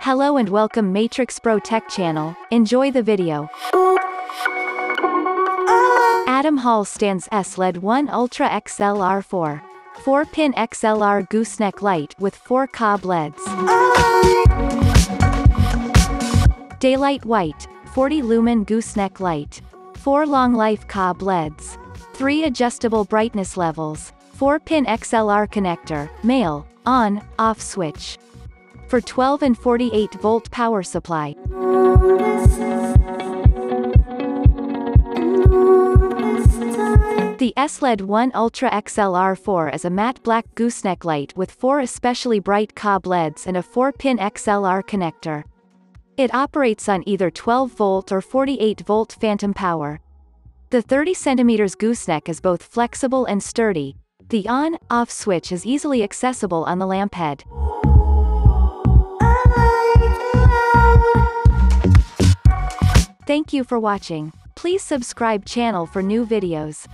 Hello and welcome Matrix Pro Tech Channel, enjoy the video. Adam Hall Stands SLED 1 Ultra XLR 4. 4-pin XLR gooseneck light with 4 COB LEDs. Daylight white, 40 lumen gooseneck light. 4 long life COB LEDs. 3 adjustable brightness levels. 4-pin XLR connector, male, on, off switch. For 12 and 48 volt power supply. The SLED 1 Ultra XLR 4 is a matte black gooseneck light with 4 especially bright COB LEDs and a 4-pin XLR connector. It operates on either 12-volt or 48-volt phantom power. The 30 cm gooseneck is both flexible and sturdy. The on-off switch is easily accessible on the lamp head. Thank you for watching. Please subscribe channel for new videos.